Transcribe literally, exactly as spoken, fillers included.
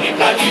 mi playa.